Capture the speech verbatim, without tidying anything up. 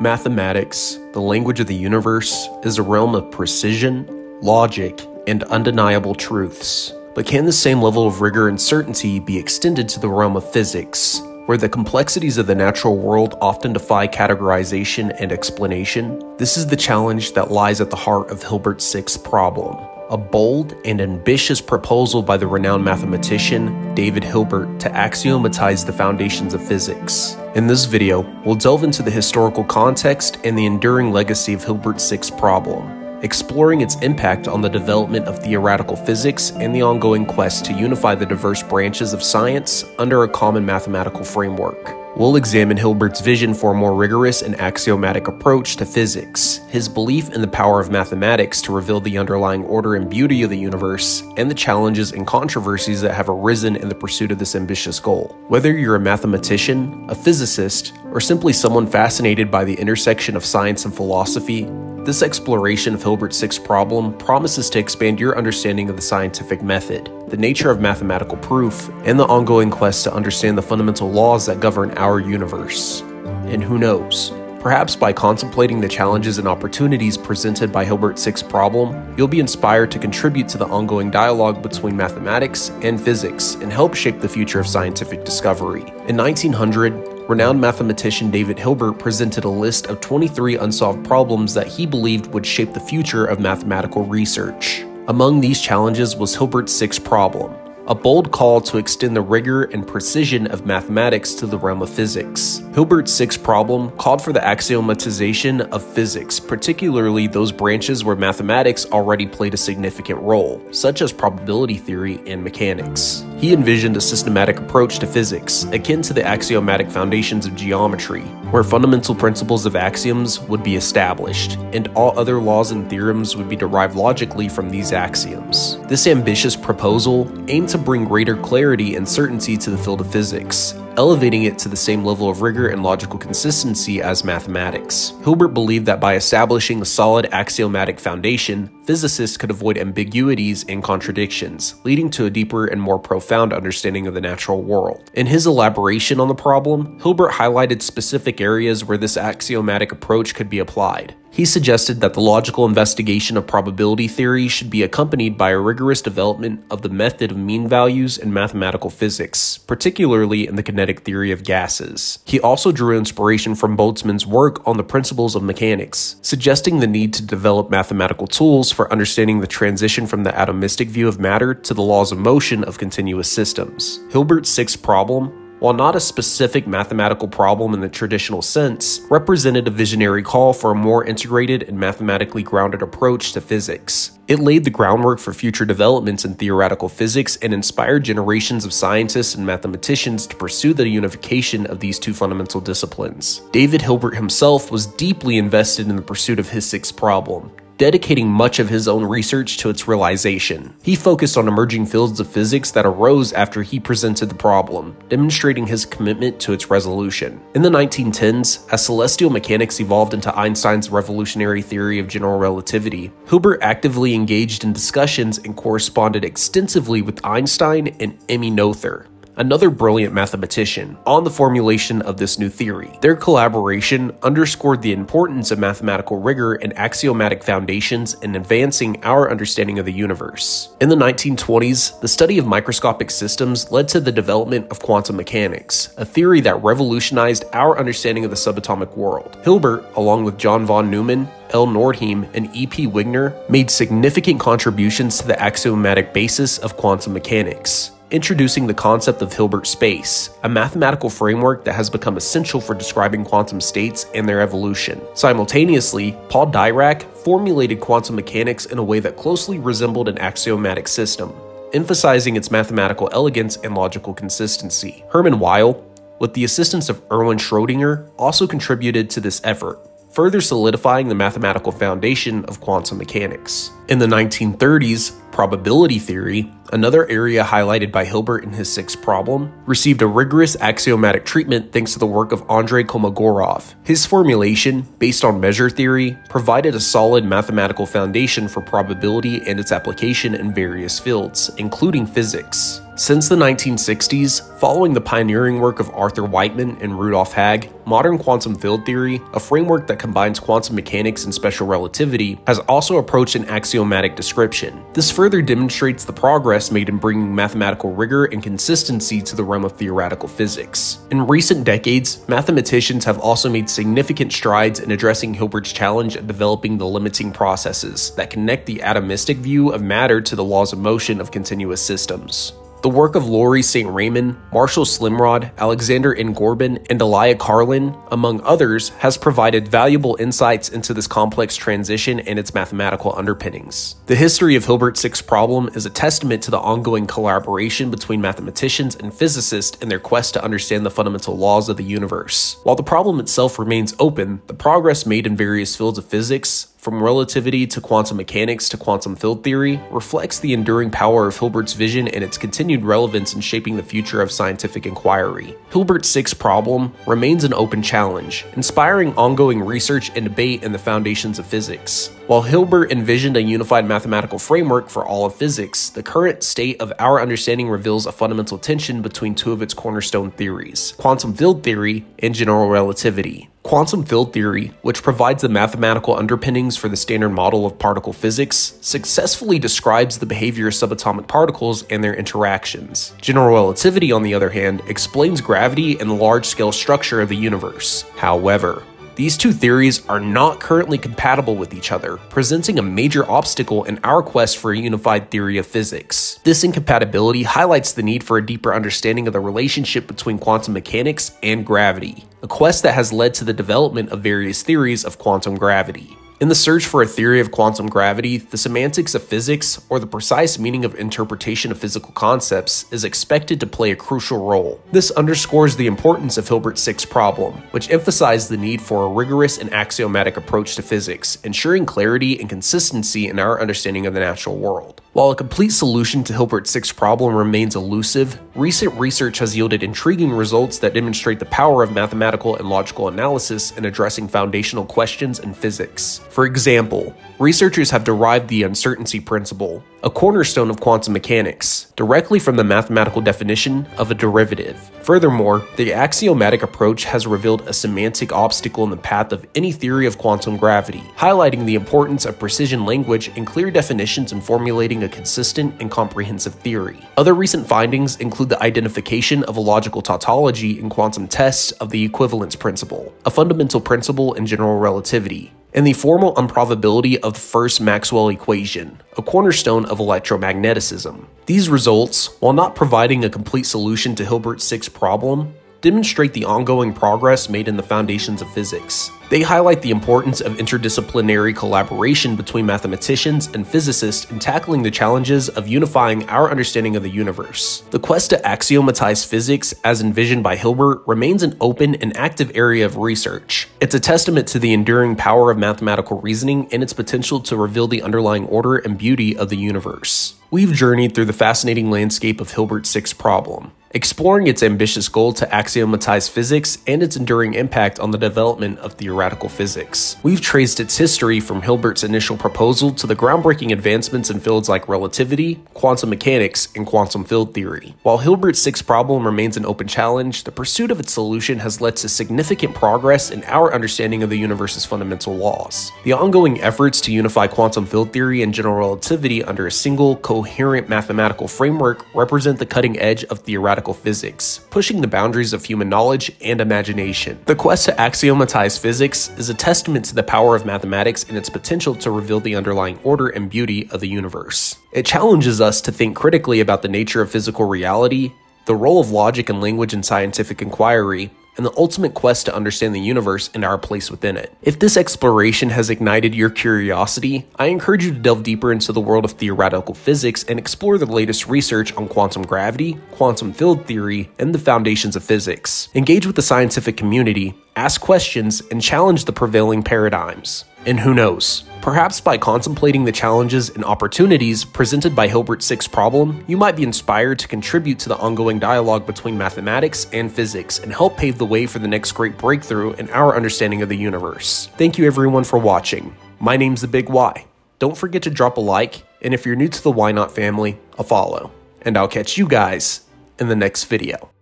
Mathematics, the language of the universe, is a realm of precision, logic, and undeniable truths. But can the same level of rigor and certainty be extended to the realm of physics, where the complexities of the natural world often defy categorization and explanation? This is the challenge that lies at the heart of Hilbert's sixth problem, a bold and ambitious proposal by the renowned mathematician David Hilbert to axiomatize the foundations of physics. In this video, we'll delve into the historical context and the enduring legacy of Hilbert's sixth problem, exploring its impact on the development of theoretical physics and the ongoing quest to unify the diverse branches of science under a common mathematical framework. We'll examine Hilbert's vision for a more rigorous and axiomatic approach to physics, his belief in the power of mathematics to reveal the underlying order and beauty of the universe, and the challenges and controversies that have arisen in the pursuit of this ambitious goal. Whether you're a mathematician, a physicist, or simply someone fascinated by the intersection of science and philosophy, this exploration of Hilbert's sixth problem promises to expand your understanding of the scientific method, the nature of mathematical proof, and the ongoing quest to understand the fundamental laws that govern our universe. And who knows, perhaps by contemplating the challenges and opportunities presented by Hilbert's sixth problem, you'll be inspired to contribute to the ongoing dialogue between mathematics and physics and help shape the future of scientific discovery. In nineteen hundred, renowned mathematician David Hilbert presented a list of twenty-three unsolved problems that he believed would shape the future of mathematical research. Among these challenges was Hilbert's sixth problem, a bold call to extend the rigor and precision of mathematics to the realm of physics. Hilbert's sixth problem called for the axiomatization of physics, particularly those branches where mathematics already played a significant role, such as probability theory and mechanics. He envisioned a systematic approach to physics, akin to the axiomatic foundations of geometry, where fundamental principles of axioms would be established, and all other laws and theorems would be derived logically from these axioms. This ambitious proposal aimed to bring greater clarity and certainty to the field of physics, elevating it to the same level of rigor and logical consistency as mathematics. Hilbert believed that by establishing a solid axiomatic foundation, physicists could avoid ambiguities and contradictions, leading to a deeper and more profound understanding of the natural world. In his elaboration on the problem, Hilbert highlighted specific areas where this axiomatic approach could be applied. He suggested that the logical investigation of probability theory should be accompanied by a rigorous development of the method of mean values in mathematical physics, particularly in the kinetic theory of gases. He also drew inspiration from Boltzmann's work on the principles of mechanics, suggesting the need to develop mathematical tools for understanding the transition from the atomistic view of matter to the laws of motion of continuous systems. Hilbert's sixth problem, while not a specific mathematical problem in the traditional sense, represented a visionary call for a more integrated and mathematically grounded approach to physics. It laid the groundwork for future developments in theoretical physics and inspired generations of scientists and mathematicians to pursue the unification of these two fundamental disciplines. David Hilbert himself was deeply invested in the pursuit of his sixth problem, dedicating much of his own research to its realization. He focused on emerging fields of physics that arose after he presented the problem, demonstrating his commitment to its resolution. In the nineteen tens, as celestial mechanics evolved into Einstein's revolutionary theory of general relativity, Hilbert actively engaged in discussions and corresponded extensively with Einstein and Emmy Noether, another brilliant mathematician, on the formulation of this new theory. Their collaboration underscored the importance of mathematical rigor and axiomatic foundations in advancing our understanding of the universe. In the nineteen twenties, the study of microscopic systems led to the development of quantum mechanics, a theory that revolutionized our understanding of the subatomic world. Hilbert, along with John von Neumann, L. Nordheim, and E. P. Wigner, made significant contributions to the axiomatic basis of quantum mechanics, introducing the concept of Hilbert space, a mathematical framework that has become essential for describing quantum states and their evolution. Simultaneously, Paul Dirac formulated quantum mechanics in a way that closely resembled an axiomatic system, emphasizing its mathematical elegance and logical consistency. Hermann Weyl, with the assistance of Erwin Schrödinger, also contributed to this effort, further solidifying the mathematical foundation of quantum mechanics. In the nineteen thirties, Probability theory, another area highlighted by Hilbert in his sixth problem, received a rigorous axiomatic treatment thanks to the work of Andrei Kolmogorov. His formulation, based on measure theory, provided a solid mathematical foundation for probability and its application in various fields, including physics. Since the nineteen sixties, following the pioneering work of Arthur Wightman and Rudolf Haag, modern quantum field theory, a framework that combines quantum mechanics and special relativity, has also approached an axiomatic description. This further demonstrates the progress made in bringing mathematical rigor and consistency to the realm of theoretical physics. In recent decades, mathematicians have also made significant strides in addressing Hilbert's challenge of developing the limiting processes that connect the atomistic view of matter to the laws of motion of continuous systems. The work of Laurie Saint-Raymond, Marshall Slimrod, Alexander N. Gorban, and Elia Carlin, among others, has provided valuable insights into this complex transition and its mathematical underpinnings. The history of Hilbert's sixth problem is a testament to the ongoing collaboration between mathematicians and physicists in their quest to understand the fundamental laws of the universe. While the problem itself remains open, the progress made in various fields of physics, from relativity to quantum mechanics to quantum field theory, reflects the enduring power of Hilbert's vision and its continued relevance in shaping the future of scientific inquiry. Hilbert's sixth problem remains an open challenge, inspiring ongoing research and debate in the foundations of physics. While Hilbert envisioned a unified mathematical framework for all of physics, the current state of our understanding reveals a fundamental tension between two of its cornerstone theories, quantum field theory and general relativity. Quantum field theory, which provides the mathematical underpinnings for the standard model of particle physics, successfully describes the behavior of subatomic particles and their interactions. General relativity, on the other hand, explains gravity and the large-scale structure of the universe. However, these two theories are not currently compatible with each other, presenting a major obstacle in our quest for a unified theory of physics. This incompatibility highlights the need for a deeper understanding of the relationship between quantum mechanics and gravity, a quest that has led to the development of various theories of quantum gravity. In the search for a theory of quantum gravity, the semantics of physics, or the precise meaning of interpretation of physical concepts, is expected to play a crucial role. This underscores the importance of Hilbert's sixth problem, which emphasized the need for a rigorous and axiomatic approach to physics, ensuring clarity and consistency in our understanding of the natural world. While a complete solution to Hilbert's sixth problem remains elusive, recent research has yielded intriguing results that demonstrate the power of mathematical and logical analysis in addressing foundational questions in physics. For example, researchers have derived the uncertainty principle, a cornerstone of quantum mechanics, directly from the mathematical definition of a derivative. Furthermore, the axiomatic approach has revealed a semantic obstacle in the path of any theory of quantum gravity, highlighting the importance of precision language and clear definitions in formulating a consistent and comprehensive theory. Other recent findings include the identification of a logical tautology in quantum tests of the equivalence principle, a fundamental principle in general relativity, and the formal improbability of the first Maxwell equation, a cornerstone of electromagnetism. These results, while not providing a complete solution to Hilbert's sixth problem, demonstrate the ongoing progress made in the foundations of physics. They highlight the importance of interdisciplinary collaboration between mathematicians and physicists in tackling the challenges of unifying our understanding of the universe. The quest to axiomatize physics, as envisioned by Hilbert, remains an open and active area of research. It's a testament to the enduring power of mathematical reasoning and its potential to reveal the underlying order and beauty of the universe. We've journeyed through the fascinating landscape of Hilbert's sixth problem, exploring its ambitious goal to axiomatize physics and its enduring impact on the development of theoretical physics. We've traced its history from Hilbert's initial proposal to the groundbreaking advancements in fields like relativity, quantum mechanics, and quantum field theory. While Hilbert's sixth problem remains an open challenge, the pursuit of its solution has led to significant progress in our understanding of the universe's fundamental laws. The ongoing efforts to unify quantum field theory and general relativity under a single, coherent mathematical framework represent the cutting edge of theoretical physics, pushing the boundaries of human knowledge and imagination. The quest to axiomatize physics is a testament to the power of mathematics and its potential to reveal the underlying order and beauty of the universe. It challenges us to think critically about the nature of physical reality, the role of logic and language in scientific inquiry, and the ultimate quest to understand the universe and our place within it. If this exploration has ignited your curiosity, I encourage you to delve deeper into the world of theoretical physics and explore the latest research on quantum gravity, quantum field theory, and the foundations of physics. Engage with the scientific community, ask questions, and challenge the prevailing paradigms. And who knows? Perhaps by contemplating the challenges and opportunities presented by Hilbert's sixth problem, you might be inspired to contribute to the ongoing dialogue between mathematics and physics and help pave the way for the next great breakthrough in our understanding of the universe. Thank you everyone for watching. My name's The Big Why. Don't forget to drop a like, and if you're new to the Why Not family, a follow. And I'll catch you guys in the next video.